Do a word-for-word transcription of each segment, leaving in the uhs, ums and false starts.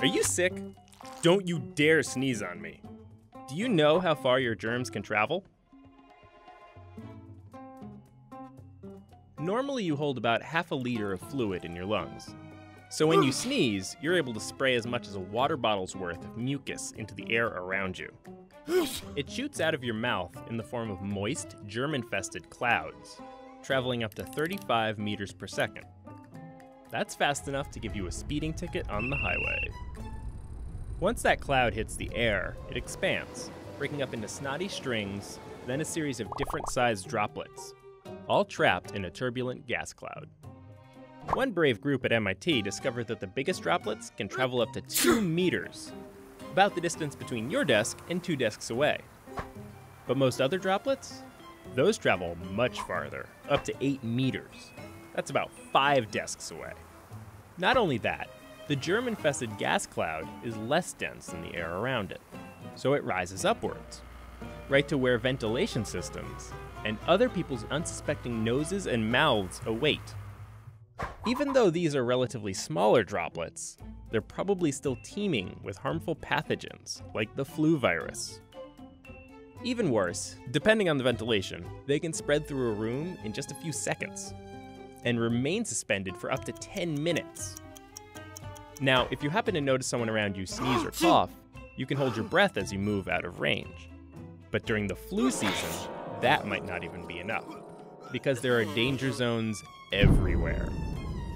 Are you sick? Don't you dare sneeze on me. Do you know how far your germs can travel? Normally you hold about half a liter of fluid in your lungs. So when you sneeze, you're able to spray as much as a water bottle's worth of mucus into the air around you. It shoots out of your mouth in the form of moist, germ-infested clouds, traveling up to thirty-five meters per second. That's fast enough to give you a speeding ticket on the highway. Once that cloud hits the air, it expands, breaking up into snotty strings, then a series of different-sized droplets, all trapped in a turbulent gas cloud. One brave group at M I T discovered that the biggest droplets can travel up to two meters, about the distance between your desk and two desks away. But most other droplets? Those travel much farther, up to eight meters. That's about five desks away. Not only that, the germ-infested gas cloud is less dense than the air around it, so it rises upwards, right to where ventilation systems and other people's unsuspecting noses and mouths await. Even though these are relatively smaller droplets, they're probably still teeming with harmful pathogens, like the flu virus. Even worse, depending on the ventilation, they can spread through a room in just a few seconds, and remain suspended for up to ten minutes. Now, if you happen to notice someone around you sneeze or cough, you can hold your breath as you move out of range. But during the flu season, that might not even be enough, because there are danger zones everywhere,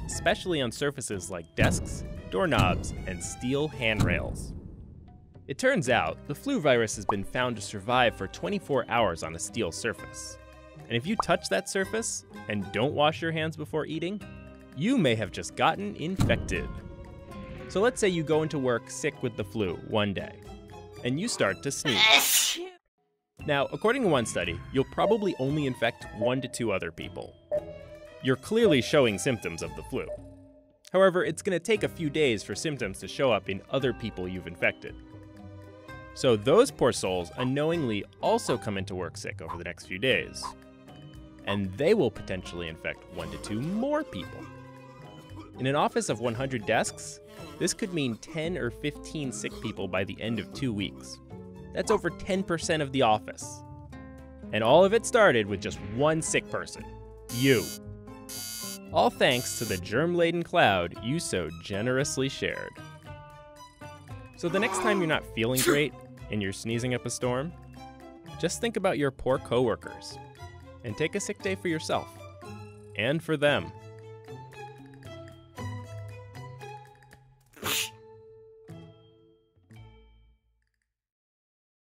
especially on surfaces like desks, doorknobs, and steel handrails. It turns out the flu virus has been found to survive for twenty-four hours on a steel surface. And if you touch that surface and don't wash your hands before eating, you may have just gotten infected. So let's say you go into work sick with the flu one day, and you start to sneeze. Now, according to one study, you'll probably only infect one to two other people. You're clearly showing symptoms of the flu. However, it's going to take a few days for symptoms to show up in other people you've infected. So those poor souls unknowingly also come into work sick over the next few days. And they will potentially infect one to two more people. In an office of one hundred desks, this could mean ten or fifteen sick people by the end of two weeks. That's over ten percent of the office. And all of it started with just one sick person, you. All thanks to the germ-laden cloud you so generously shared. So the next time you're not feeling great and you're sneezing up a storm, just think about your poor coworkers and take a sick day for yourself and for them.